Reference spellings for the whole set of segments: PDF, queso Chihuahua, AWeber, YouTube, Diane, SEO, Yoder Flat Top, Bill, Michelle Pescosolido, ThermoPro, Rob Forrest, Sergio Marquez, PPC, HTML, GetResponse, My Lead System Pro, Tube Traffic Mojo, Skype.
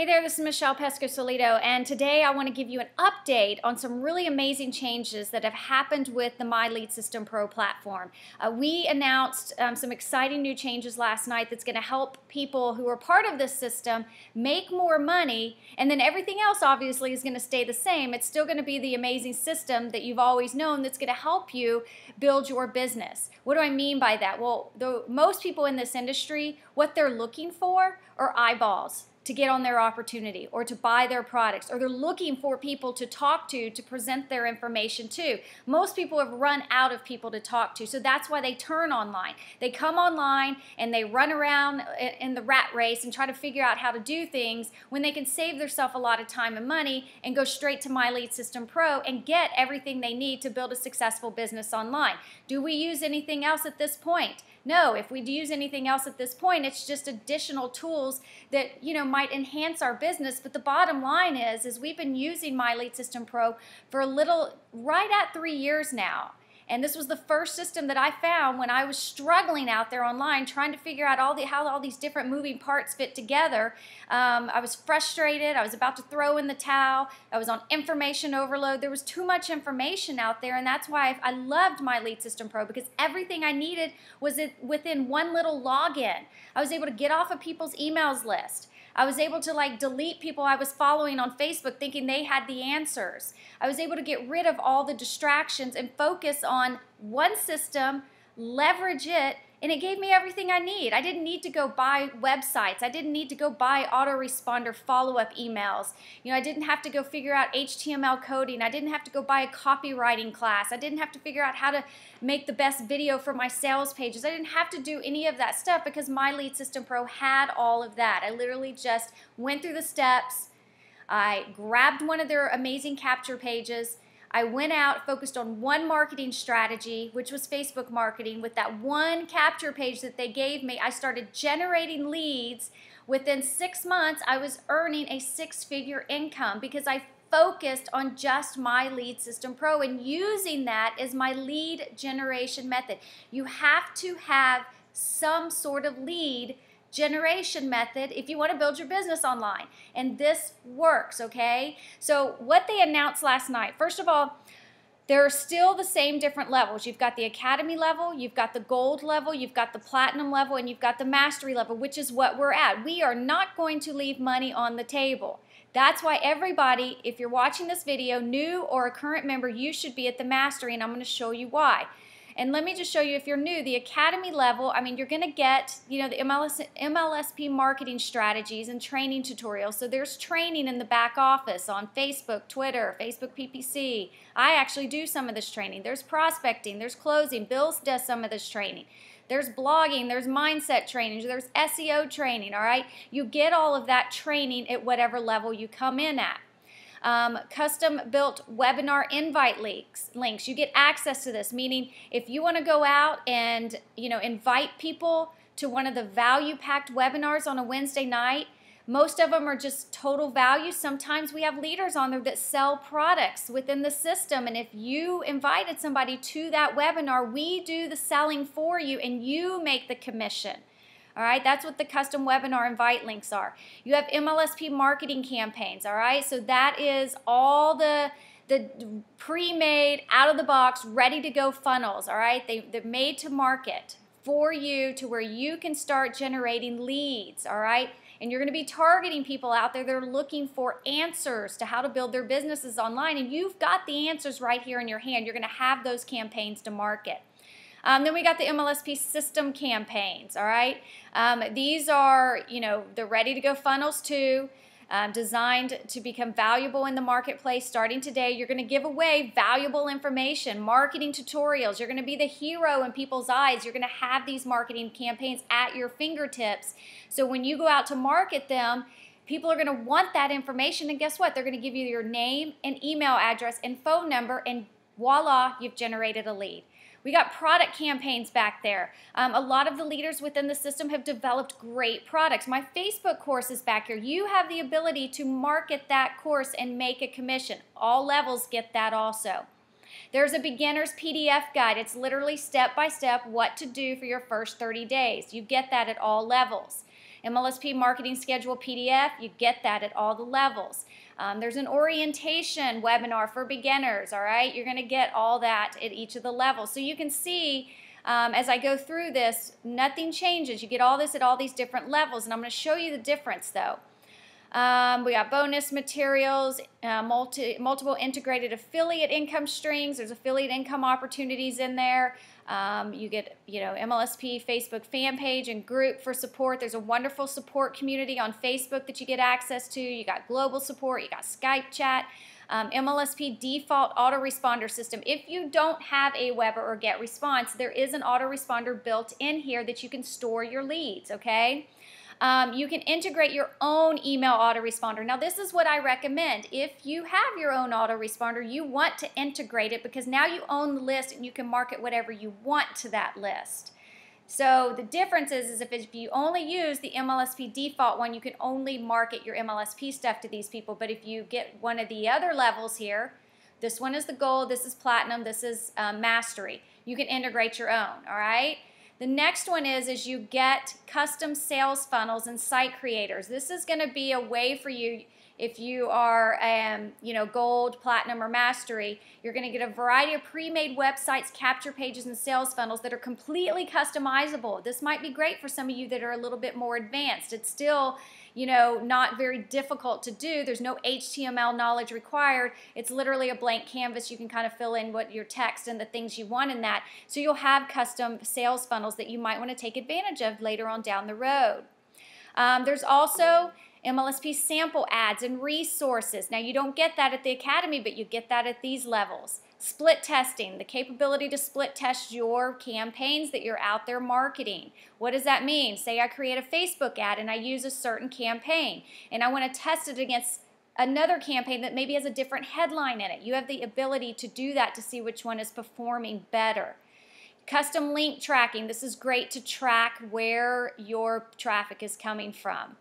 Hey there, this is Michelle Pescosolido, and today I want to give you an update on some really amazing changes that have happened with the My Lead System Pro platform. We announced some exciting new changes last night that's going to help people who are part of this system make more money, and then everything else obviously is going to stay the same. It's still going to be the amazing system that you've always known that's going to help you build your business. What do I mean by that? Well, most people in this industry, what they're looking for are eyeballs to get on their opportunity or to buy their products, or they're looking for people to talk to present their information to. Most people have run out of people to talk to, so that's why they turn online. They come online and they run around in the rat race and try to figure out how to do things when they can save themselves a lot of time and money and go straight to My Lead System Pro and get everything they need to build a successful business online. Do we use anything else at this point? No. If we use anything else at this point, it's just additional tools that, you know, might enhance our business. But the bottom line is we've been using My Lead System Pro for right at 3 years now. And this was the first system that I found when I was struggling out there online, trying to figure out how all these different moving parts fit together. I was frustrated. I was about to throw in the towel. I was on information overload. There was too much information out there, and that's why I loved My Lead System Pro, because everything I needed was within one little login. I was able to get off of people's emails list. I was able to delete people I was following on Facebook thinking they had the answers. I was able to get rid of all the distractions and focus on one system, leverage it, and it gave me everything I need. I didn't need to go buy websites. I didn't need to go buy autoresponder follow-up emails. You know, I didn't have to go figure out HTML coding. I didn't have to go buy a copywriting class. I didn't have to figure out how to make the best video for my sales pages. I didn't have to do any of that stuff because My Lead System Pro had all of that. I literally just went through the steps. I grabbed one of their amazing capture pages. I went out, focused on one marketing strategy, which was Facebook marketing. With that one capture page that they gave me, I started generating leads. Within 6 months, I was earning a six-figure income because I focused on just My Lead System Pro and using that as my lead generation method. You have to have some sort of lead generation method if you want to build your business online, and this works, okay? So what they announced last night, first of all, there are still the same different levels. You've got the academy level, you've got the gold level, you've got the platinum level, and you've got the mastery level, which is what we're at. We are not going to leave money on the table. That's why everybody, if you're watching this video, new or a current member, you should be at the mastery, and I'm going to show you why. And let me just show you, if you're new, the academy level, I mean, you're going to get, you know, the MLSP marketing strategies and training tutorials. So there's training in the back office on Facebook, Twitter, Facebook PPC. I actually do some of this training. There's prospecting, there's closing. Bill does some of this training. There's blogging, there's mindset training, there's SEO training, all right? You get all of that training at whatever level you come in at. Custom-built webinar invite links. You get access to this, meaning if you want to go out and, you know, invite people to one of the value-packed webinars on a Wednesday night, most of them are just total value. Sometimes we have leaders on there that sell products within the system, and if you invited somebody to that webinar, we do the selling for you and you make the commission. All right, that's what the custom webinar invite links are. You have MLSP marketing campaigns, all right? So that is all the pre-made, out-of-the-box, ready-to-go funnels, all right? They're made to market for you to where you can start generating leads, all right? And you're going to be targeting people out there that are looking for answers to how to build their businesses online, and you've got the answers right here in your hand. You're going to have those campaigns to market. Then we got the MLSP system campaigns, all right? These are, you know, the ready-to-go funnels too, designed to become valuable in the marketplace. Starting today, you're going to give away valuable information, marketing tutorials. You're going to be the hero in people's eyes. You're going to have these marketing campaigns at your fingertips. So when you go out to market them, people are going to want that information, and guess what? They're going to give you your name and email address and phone number, and voila, you've generated a lead. We got product campaigns back there. A lot of the leaders within the system have developed great products. My Facebook course is back here. You have the ability to market that course and make a commission. All levels get that also. There's a beginner's PDF guide. It's literally step by step what to do for your first 30 days. You get that at all levels. MLSP marketing schedule PDF, you get that at all the levels. There's an orientation webinar for beginners, all right? You're going to get all that at each of the levels. So you can see as I go through this, nothing changes. You get all this at all these different levels, and I'm going to show you the difference, though. We got bonus materials, multiple integrated affiliate income streams. There's affiliate income opportunities in there. You get, MLSP Facebook fan page and group for support. There's a wonderful support community on Facebook that you get access to. You got global support. You got Skype chat. MLSP default autoresponder system. If you don't have AWeber or GetResponse, there is an autoresponder built in here that you can store your leads, okay? You can integrate your own email autoresponder. Now, this is what I recommend. If you have your own autoresponder, you want to integrate it because now you own the list and you can market whatever you want to that list. So the difference is if you only use the MLSP default one, you can only market your MLSP stuff to these people. But if you get one of the other levels here, this one is the gold, this is platinum, this is mastery. You can integrate your own, all right? The next one is you get custom sales funnels and site creators. This is going to be a way for you, if you are gold, platinum, or mastery, you're going to get a variety of pre-made websites, capture pages, and sales funnels that are completely customizable. This might be great for some of you that are a little bit more advanced. It's still, not very difficult to do. There's no HTML knowledge required. It's literally a blank canvas. You can kind of fill in what your text and the things you want in that. So you'll have custom sales funnels that you might want to take advantage of later on down the road. There's also MLSP sample ads and resources. Now, you don't get that at the Academy, but you get that at these levels. Split testing, the capability to split test your campaigns that you're out there marketing. What does that mean? Say I create a Facebook ad and I use a certain campaign, and I want to test it against another campaign that maybe has a different headline in it. You have the ability to do that to see which one is performing better. Custom link tracking. This is great to track where your traffic is coming from.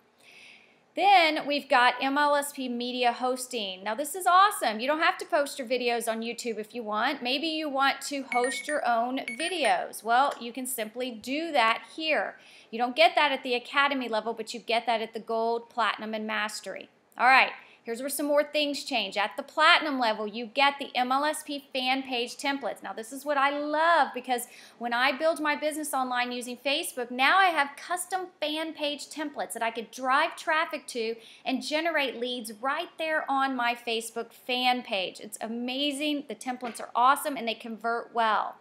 Then we've got MLSP media hosting. Now this is awesome. You don't have to post your videos on YouTube if you want. Maybe you want to host your own videos. Well, you can simply do that here. You don't get that at the Academy level, but you get that at the Gold, Platinum, and Mastery. All right, here's where some more things change. At the Platinum level, you get the MLSP fan page templates. Now this is what I love, because when I build my business online using Facebook, now I have custom fan page templates that I could drive traffic to and generate leads right there on my Facebook fan page. It's amazing. The templates are awesome and they convert well.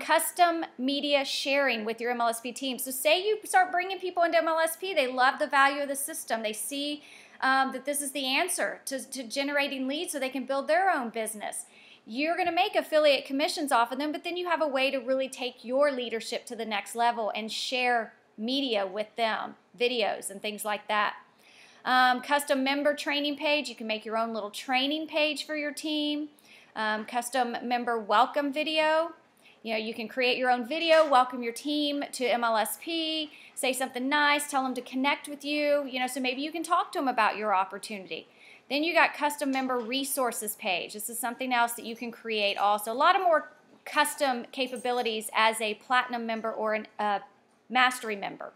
Custom media sharing with your MLSP team. So say you start bringing people into MLSP, they love the value of the system. They see that this is the answer to generating leads so they can build their own business. You're going to make affiliate commissions off of them, but then you have a way to really take your leadership to the next level and share media with them, videos and things like that. Custom member training page. You can make your own little training page for your team. Custom member welcome video. You can create your own video, welcome your team to MLSP, say something nice, tell them to connect with you, so maybe you can talk to them about your opportunity. Then you got custom member resources page. This is something else that you can create also. A lot of more custom capabilities as a platinum member or a mastery member.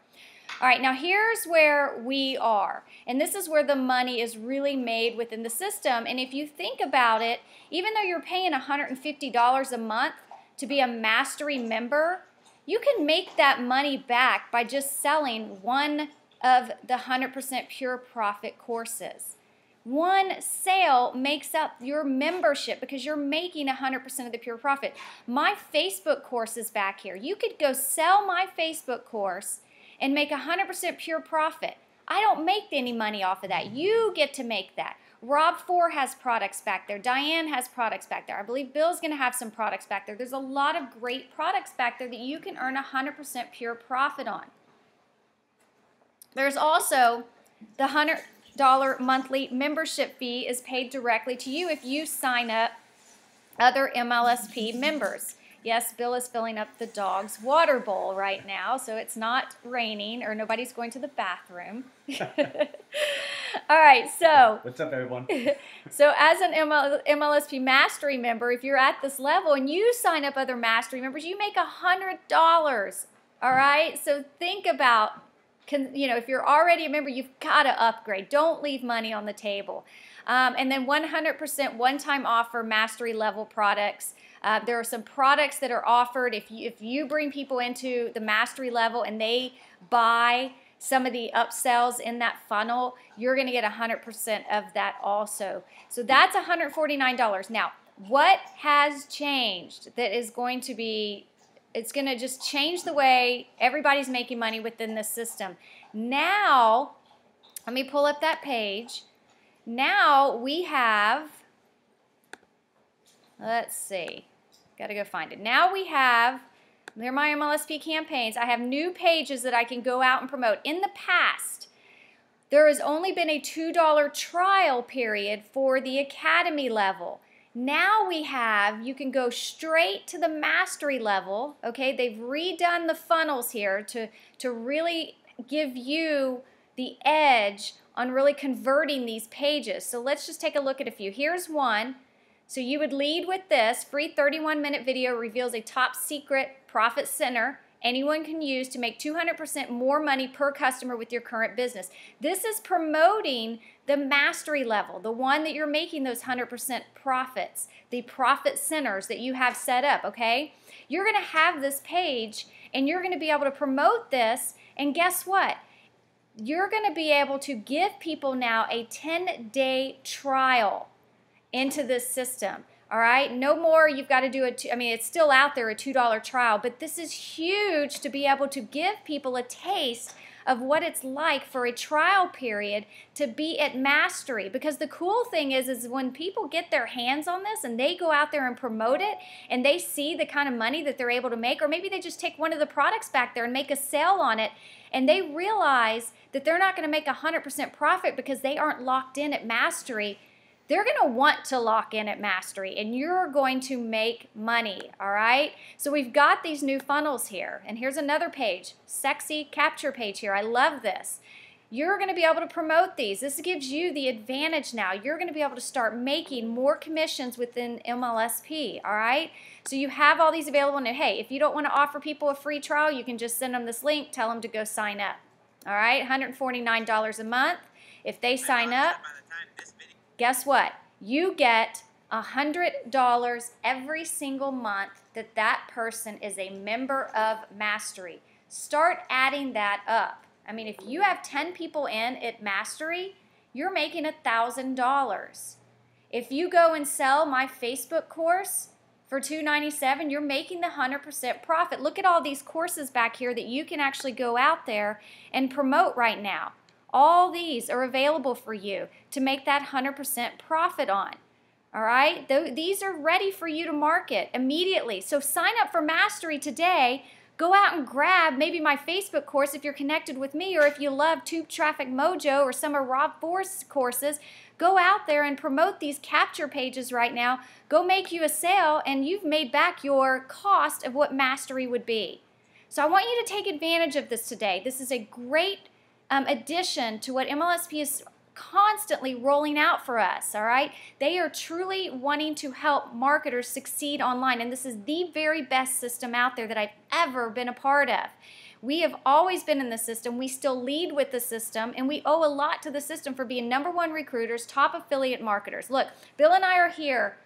All right, now here's where we are, and this is where the money is really made within the system. And if you think about it, even though you're paying $150 a month, to be a mastery member, you can make that money back by just selling one of the 100% pure profit courses. One sale makes up your membership because you're making 100% of the pure profit. My Facebook course is back here. You could go sell my Facebook course and make 100% pure profit. I don't make any money off of that. You get to make that. Rob Four has products back there. Diane has products back there. I believe Bill's going to have some products back there. There's a lot of great products back there that you can earn 100% pure profit on. There's also the $100 monthly membership fee is paid directly to you if you sign up other MLSP members. Yes, Bill is filling up the dog's water bowl right now, so it's not raining or nobody's going to the bathroom. All right, so what's up, everyone? So as an MLSP Mastery member, if you're at this level and you sign up other Mastery members, you make $100, all right? So think about if you're already a member, you've got to upgrade. Don't leave money on the table. And then 100% one-time offer mastery level products. There are some products that are offered if you bring people into the mastery level and they buy some of the upsells in that funnel, you're going to get 100% of that also. So that's $149. Now, what has changed that is going to be, it's going to just change the way everybody's making money within the system. Now, let me pull up that page. Now we have, let's see, got to go find it. Now we have, they're my MLSP campaigns. I have new pages that I can go out and promote. In the past, there has only been a $2 trial period for the academy level. Now we have, you can go straight to the mastery level. Okay, they've redone the funnels here to really give you the edge on really converting these pages. So let's just take a look at a few. Here's one. So you would lead with this. Free 31-minute video reveals a top secret profit center anyone can use to make 200% more money per customer with your current business. This is promoting the mastery level, the one that you're making those 100% profits, the profit centers that you have set up, okay? You're going to have this page and you're going to be able to promote this, and guess what? You're going to be able to give people now a 10-day trial into this system, all right? No more you've got to do it. I mean, it's still out there, a $2 trial, but this is huge to be able to give people a taste of what it's like for a trial period to be at mastery. Because the cool thing is when people get their hands on this and they go out there and promote it and they see the kind of money that they're able to make, or maybe they just take one of the products back there and make a sale on it, and they realize that they're not going to make 100% profit because they aren't locked in at mastery. They're going to want to lock in at mastery, and you're going to make money, all right? So we've got these new funnels here, and here's another page, sexy capture page here. I love this. You're going to be able to promote these. This gives you the advantage now. You're going to be able to start making more commissions within MLSP, all right? So you have all these available, and hey, if you don't want to offer people a free trial, you can just send them this link, tell them to go sign up, all right? $149 a month. If they sign up, guess what? You get $100 every single month that that person is a member of Mastery. Start adding that up. I mean, if you have 10 people in at Mastery, you're making $1,000. If you go and sell my Facebook course for $297, you're making the 100% profit. Look at all these courses back here that you can actually go out there and promote right now. All these are available for you to make that 100% profit on, all right? These are ready for you to market immediately. So sign up for Mastery today. Go out and grab maybe my Facebook course if you're connected with me, or if you love Tube Traffic Mojo or some of Rob Forrest's courses, go out there and promote these capture pages right now. Go make you a sale, and you've made back your cost of what Mastery would be. So I want you to take advantage of this today. This is a great addition to what MLSP is constantly rolling out for us, all right? They are truly wanting to help marketers succeed online, and this is the very best system out there that I've ever been a part of. We have always been in the system. We still lead with the system, and we owe a lot to the system for being #1 recruiters, top affiliate marketers. Look, Bill and I are here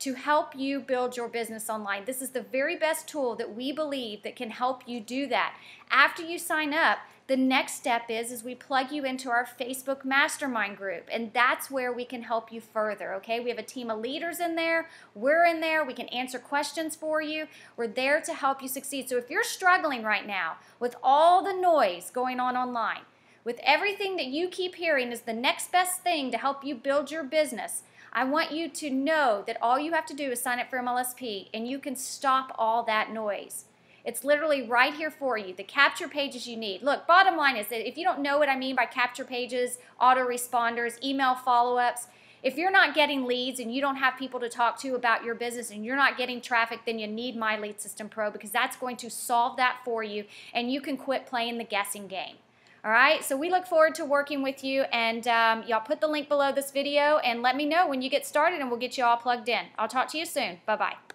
to help you build your business online. This is the very best tool that we believe that can help you do that. After you sign up, the next step is we plug you into our Facebook mastermind group, and that's where we can help you further, okay? We have a team of leaders in there. We're in there. We can answer questions for you. We're there to help you succeed. So if you're struggling right now with all the noise going on online, with everything that you keep hearing is the next best thing to help you build your business, I want you to know that all you have to do is sign up for MLSP, and you can stop all that noise. It's literally right here for you, the capture pages you need. Look, bottom line is that if you don't know what I mean by capture pages, autoresponders, email follow-ups, if you're not getting leads and you don't have people to talk to about your business and you're not getting traffic, then you need My Lead System Pro, because that's going to solve that for you, and you can quit playing the guessing game. All right, so we look forward to working with you, and y'all put the link below this video and let me know when you get started, and we'll get you all plugged in. I'll talk to you soon. Bye-bye.